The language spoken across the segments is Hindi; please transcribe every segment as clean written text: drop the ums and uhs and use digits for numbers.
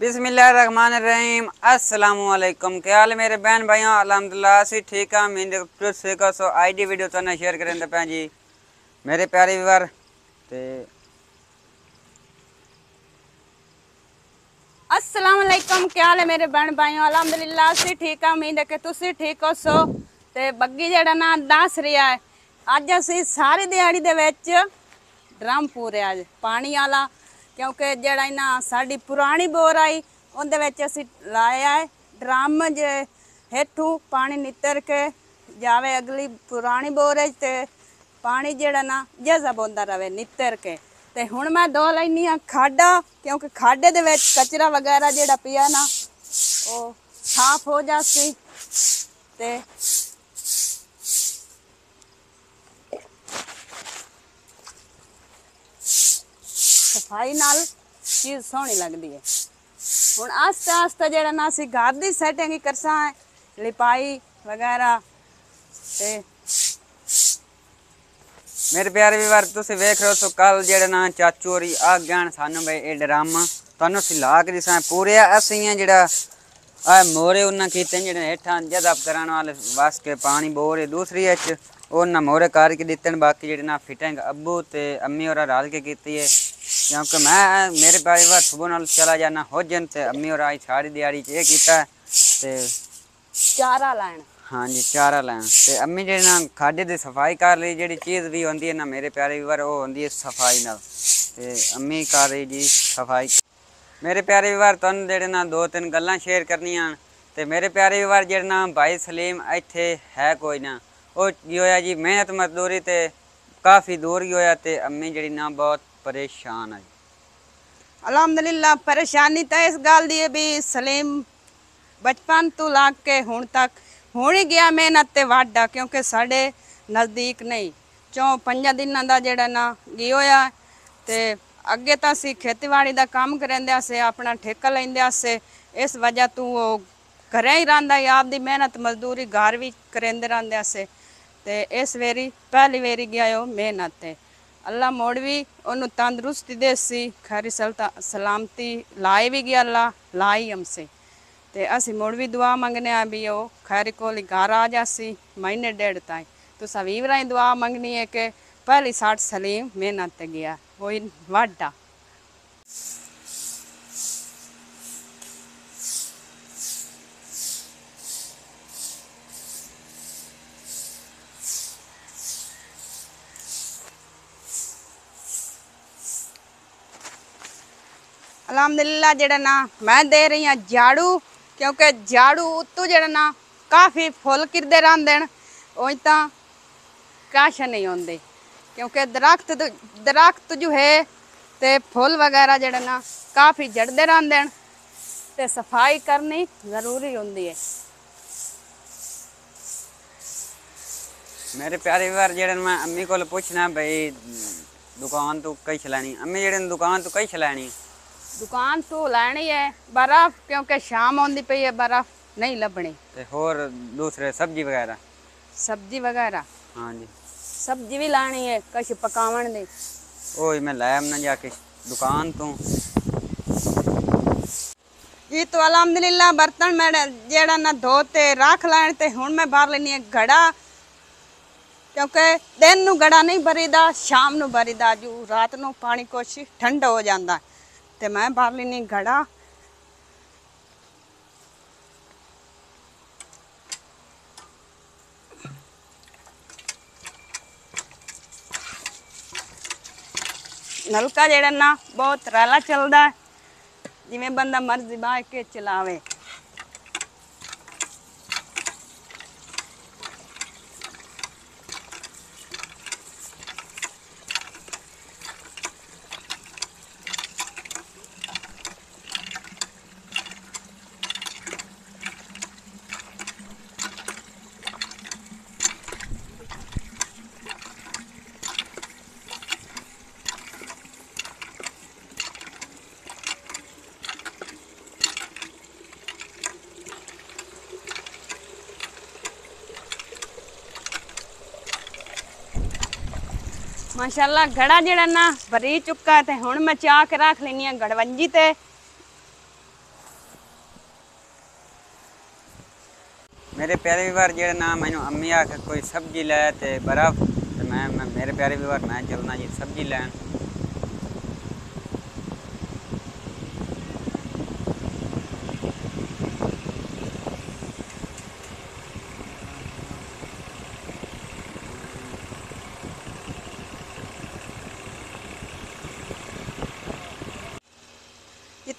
बिस्मिल्लाहिर्रहमानिर्रहीम। अस्सलामुअलैकुम। क्या हाल मेरे बहन भाइयों? अलहमदुलिल्लाह असी ठीक है। मैं ठीक है। सो आई डी वीडियो तुम शेयर करें पे जी मेरे प्यारे व्यूअर। ते अस्सलामुअलैकुम। क्या हाल है मेरे बहन भाइयों? अलहमदुलिल्लाह असी ठीक है। उम्मीद है कि तुसी ठीक हो। सो ते बग्गी जड़ा ना दस रहा है। अज असी सारी दिहाड़ी दे विच ड्रम पूरे अज पानी आला, क्योंकि जड़ा इन्ह साड़ी पुरानी बोर आई उन्हें विच असी लाया है ड्रम जे हेठू पानी नितर के जावे। अगली पुरानी बोर ते पानी जड़ा ना जज़ब होंदा रवे नितर के। ते हुण मैं दो लैनी हाँ खाडा, क्योंकि खाडे दे विच कचरा वगैरह जड़ा पिया ना वो साफ हो जासी। ते सफाई नाल चीज़ सोहनी लगती है। हुण आस्ता आस्ता जड़ा ना असी घर दी सैटिंग करसा है लिपाई वगैरह। ते मेरे प्यारे व्यूअर तुसीं वेख रहे हो। सो कल जड़ा ना चाचू होरी आ गए सानू भाई ये ड्रम तुहानू असीं ला के दिसां पूरे असीं जड़ा आ मोरे उन्हां कीते जड़े हेठां जदब कराने वाले वस के पानी बोरे दूसरी इच उन्हां मोरे करके दित्ते। बाकी जड़ी ना फिटिंग अब्बू ते अम्मी होरां रल के कीती है, क्योंकि मैं मेरे परिवार सुबह नाल चला जाना हो जन। ते अम्मी होर आई सारी दिहाड़ी ये कीता ते चारा लैन। हाँ जी चारा लैन। ते अम्मी जी ना खाडे दी सफाई कर रही। जी चीज़ भी होंदी है ना मेरे प्यारे परिवार वो होंदी है सफाई नाल। ते अम्मी कर रही जी सफाई। मेरे प्यारे परिवार तुहानू जेह्ड़े ना दो तीन गल्लां शेयर करनियां। ते मेरे प्यारे परिवार जेह्ड़ा ना भाई सलीम इत्थे है कोई ना ओह की होया जी मेहनत मजदूरी ते काफ़ी दूर ही होया। ते अम्मी जेह्ड़ी ना बहुत परेशान है। अलहमदुलिल्लाह परेशानी तो इस गल दी भी सलीम बचपन तो लग के हुण तक हुण ही गया मेहनत ते वाढा, क्योंकि साढ़े नज़दीक नहीं चौं पंजा दिनां दा जेड़ा ना गी होया। ते अगे तो असी खेतीबाड़ी दा काम करेंदे असे अपना ठेका लैंदे असे, इस वजह तू वो घरें ही रहिंदा है आपदी मेहनत मजदूरी घर भी करेंदे रहिंदे असे। ते इस वेरी पहली वेरी गया हो मेहनत ते अल्लाह मोड़ भी ओनू तंदरुस्ती देसी खरी सलामती लाए भी गया अल्लाह लाई हमसे। ते असी मोड़ भी दुआ मंगने आ भी ओ खैरी कोली घर आ जासी महीने डेढ़ ताई। तो सभी राय दुआ मंगनी है कि पहली साठ सलीम मेहनत गया वो वाडा। अलहमदुलिल्लाह जेड़ा ना मैं दे रही हाँ झाड़ू, क्योंकि झाड़ू उत्तू जेड़ा ना काफ़ी फुल किरदे रहिंदे न उंज तां कश नहीं आउंदे, क्योंकि दरख्त जो है ते फुल वगैरह जेड़ा ना काफ़ी झड़दे रहिंदे न। ते सफाई करनी जरूरी होंदी है। मेरे प्यारे व्यूअर जेड़ा मैं अम्मी कोल पुछना भाई दुकान तू कई चलैनी? अम्मी जेड़ा दुकान तू कई चलैनी? दुकान तो लैनी है बर्फ, क्योंकि शाम आती पई है बर्फ नहीं लभनी। ते होर दूसरे सब्जी वगैरह? सब्जी वगैरह हाँ जी सब्जी भी लानी है कुछ पकावन दी ओ मैं लाया ना जाके दुकान तो ये। तो अलहमदुलिल्लाह बर्तन मैं जेड़ा ना धोते रख लैन। ते हुण मैं बाहर लेनी है घड़ा, क्योंकि दिन नू घड़ा नहीं भरीदा शाम नू भरीदा जो रात नू पानी कुछ ठंडा हो जाता है। ते मैं बाहर लेनी घड़ा। नलका जेड़ा ना बहुत रैला चलता है जिमें बंदा मर्जी बाह के चलावे। माशाल्लाह घड़ा जड़ा ना भरी चुका है। ते हुण मैं चाक रख लेनी है गड़वंजी ते मेरे प्यारे विवार जो ना मैं अम्मी आख कोई सब्जी लै तो बर्फ तो मैं मेरे प्यारे विवार मैं चलना जी सब्जी लैन।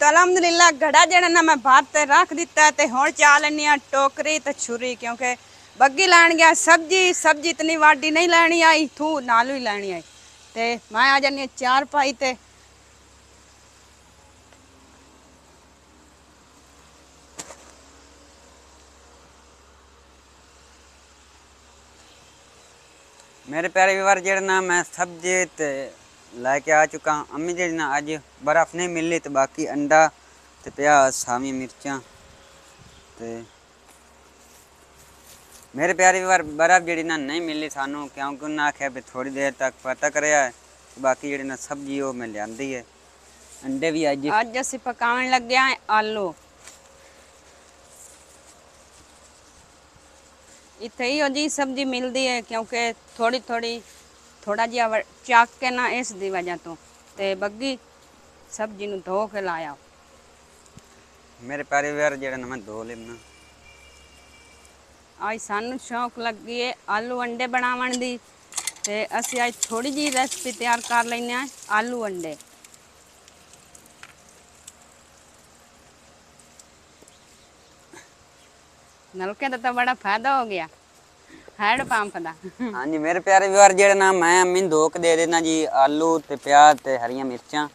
तो अलहमदुलिल्लाह घड़ा जड़ा ना मैं भात रख दिता है तो हूँ चा लैनी हाँ टोकरी तो छुरी क्योंकि बग्गी लैन गया सब्जी सब्जी इतनी वाडी नहीं लैनी आई थू नालू ही लैनी आई तो मैं आ जानी चार पाई ते मेरे प्यारे विवार जड़ा ना मैं सब्जी ते लैके आ चुका हूँ। अम्मी जी ना अज बर्फ नहीं मिली तो बाकी अंडा तो प्याज सावी मिर्चा तो मेरे प्यारे विवार बर्फ जी ना नहीं मिली सानू क्योंकि उन्हें आख्या भी थोड़ी देर तक पता कराया तो बाकी जी ना सब्जी वो मिल जाती है। अंडे भी अज अस पकावन लगे हैं आलू इतने ही जी सब्जी मिलती है क्योंकि थोड़ी थोड़ी थोड़ा जिहा चाक के ना इस दी वजह तो बग्गी सब्जी नूं धो के लाया। मेरे प्यारे विवार जिहड़ा ना मैं धो लेना आज सानू शौक लगी है आलू अंडे बनावन दी ते असी आज थोड़ी जी रेसिपी तैयार कर लैने आ आलू अंडे। नलके दा तो बड़ा फायदा हो गया हैंड पंप दा। हाँ जी मेरे प्यारे विवार जेड़ा ना मैं अम्मी धो के दे देना जी आलू ते प्याज ते हरिया मिर्चा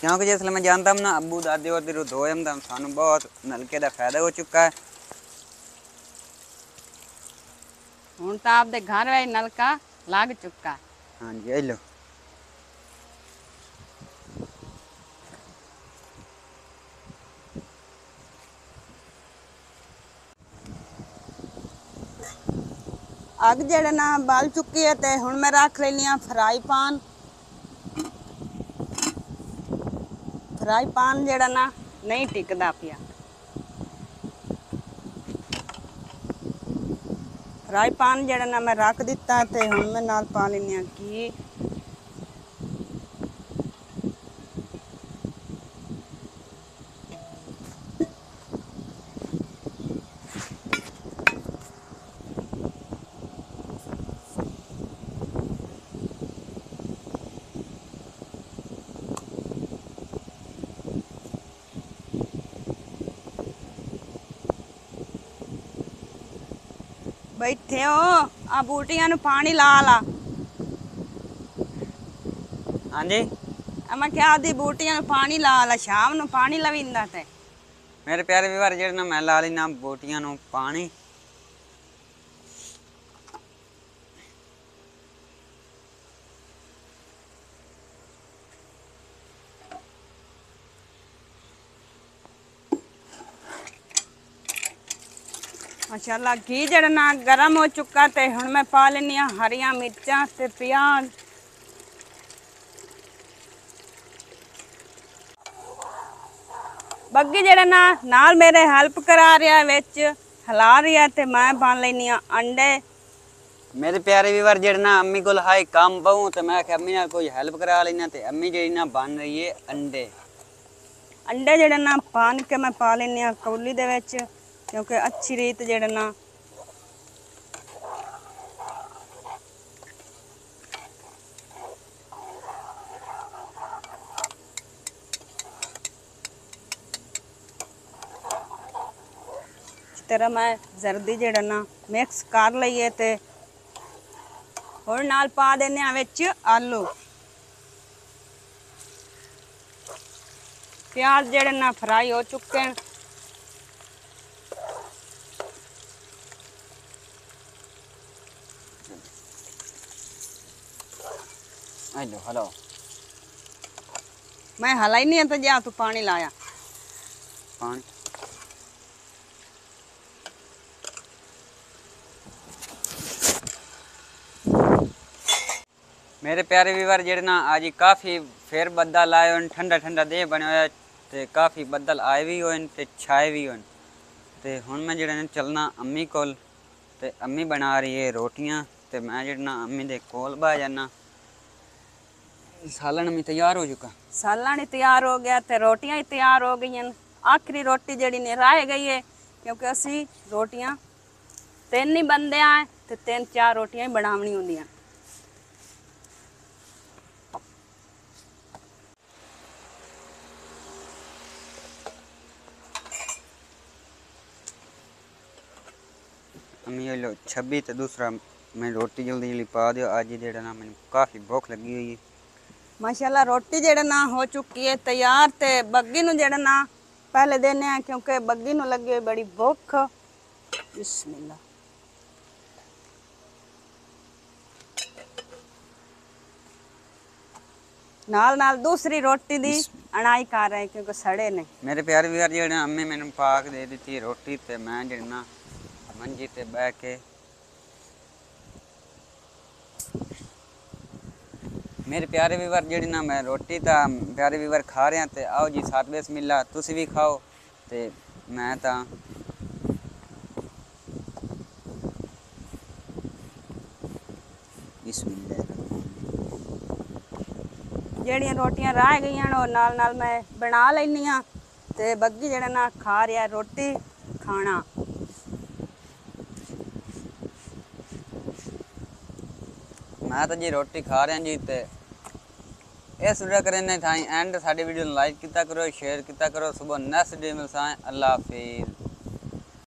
क्योंकि जिसले मैं जानता हूँ ना अबू दादी और दिल धोए हम सानू बहुत नलके दा फायदा हो चुका है। हुण तां आपदे घर वाले नलका लग चुका। हाँ जी आई लो अग जड़ा ना बाल चुकी है तो हुण मैं रख लेनी हाँ फ्राई पान। फ्राई पान जड़ा ना नहीं टिकदा पिया फ्राई पान जड़ा ना मैं रख दिता तो हुण मैं नाल पा लेनी हाँ घी। बैठे हो आ बूटियां नू पानी ला ला। हाँ जी मैं क्या आदि बूटियां नू पानी ला ला शाम नू पानी लवींदा ते। मेरे प्यारे विवार जेड़ा ना मैं ला लेना बूटियां नू पानी। माशाअल्लाह घी जड़ा ना गर्म हो चुका ते हुण मैं पा लेनी हाँ हरिया मिर्चा ते प्याज। बग्गी जड़ा ना नाल मेरे हेल्प करा रहा विच हिला रहा ते मैं पा लेनी हाँ अंडे। मेरे प्यारे विवार जड़ा ना अम्मी कोल हाई काम बहु तो मैं आख्या अम्मी नाल कोई हेल्प करा लेना ते अम्मी जड़ी ना बन रही है अंडे। अंडे जड़ा ना पान के मैं पा लेनी हाँ कौली दे विच क्योंकि अच्छी रीत जड़ा ना इस तरह मैं जर्दी जड़ा ना मिक्स कर लईए ते होर नाल पा देने आ विच आलू। प्याज जड़ा ना फ्राई हो चुके हैं हेलो हेलो मैं हलाई नहीं तो जा तू पानी लाया पानी। मेरे प्यारे विवार जेड़े ना आज काफ़ी फेर बद्दा लाए ठंडा ठंडा देह बने तो काफ़ी बदल आए भी होन तो छाए भी होन। तो हुण मैं जिहड़ा चलना अम्मी कोल, तो अम्मी बना रही है रोटियां, तो मैं जिहड़ा अम्मी दे कोल बह जाना। सालन अम्मी तैयार हो चुका, सालन ही तैयार हो गया, तो रोटियां ही तैयार हो गई। आखिरी रोटी जिहड़ी ने रह गई है, क्योंकि असी रोटियां तीन ही बंदे हैं, तो तीन चार रोटियां ही बनावनी होंदियां। अम्मी लो 26 तो दूसरा मैं रोटी जल्दी जल्दी पा दियो, आज जेड़ा ना मैंने काफ़ी भूख लगी हुई है। माशाल्लाह रोटी जेड़ा ना हो चुकी है तैयार, ते बग्गी नू जेड़ा ना पहले देने हैं, क्योंकि बग्गी नू लगी हुई बड़ी भूख। बिस्मिल्लाह। नाल नाल दूसरी रोटी दी अनाई कर रहे हैं, क्योंकि सड़े नहीं। मेरे प्यारे व्यूअर जेड़ा अम्मी मैंने पाक दे दी थी रोटी, ते मैं जेड़ा ना मंजी ते बह के मेरे प्यारे व्यूअर जेड़ी ना मैं रोटी ता प्यारे व्यूअर खा रहे हैं। तो आओ जी साथ बिस्मिल्लाह तुसी भी खाओ। तो मैं ता बिस्मिल्लाह जेड़ियां रोटियां रह गई और नाल नाल मैं बना लैनी हाँ। तो बग्गी जेड़ा ना खा रहा रोटी खाना। मैं तो जी रोटी खा रहा जी। तो इस वीडियो करने थाई एंड साड़ी वीडियो लाइक किया करो, शेयर किया करो। सुबह नेक्स्ट डे मिलते हैं। अल्लाह हाफिज़।